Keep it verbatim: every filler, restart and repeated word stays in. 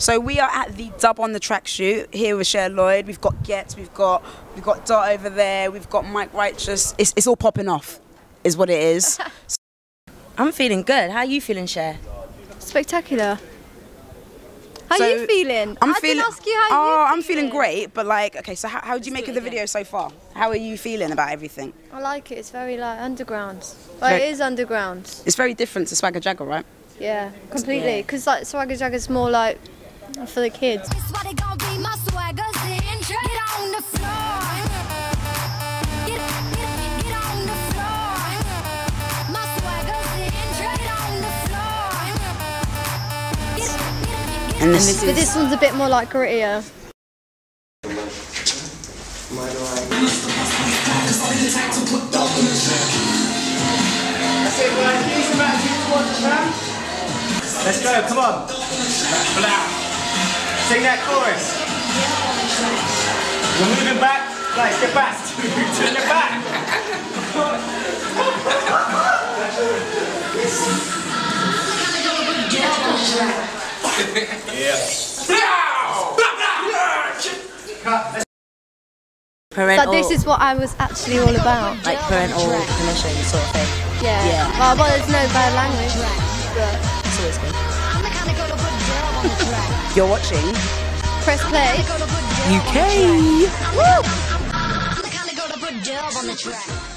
So we are at the Dub on the Track shoot here with Cher Lloyd. We've got Ghetts, we've got we've got Dot over there, we've got Mic Righteous. It's, it's all popping off, is what it is. I'm feeling good. How are you feeling, Cher? Spectacular. How so, are you feeling? I'm I didn't ask you how oh, you Oh, I'm feeling great, but like, okay, so how, how did you Let's make of the again. video so far? How are you feeling about everything? I like it. It's very, like, underground. Like, very, it is underground. It's very different to Swagger Jagger, right? Yeah, completely. Because, yeah. like, Swagger Jagger's more, like, for the kids. And this, and this, but this one's a bit more like grittier. Let's go, come on. Sing that chorus. We're moving back. Guys, get back. Turn it back. Yeah. Like, this is what I was actually all about. Like parental permission sort of thing. Yeah. yeah. Well, well, there's no bad language. But it's always good. You're watching Press Play U K. Woo!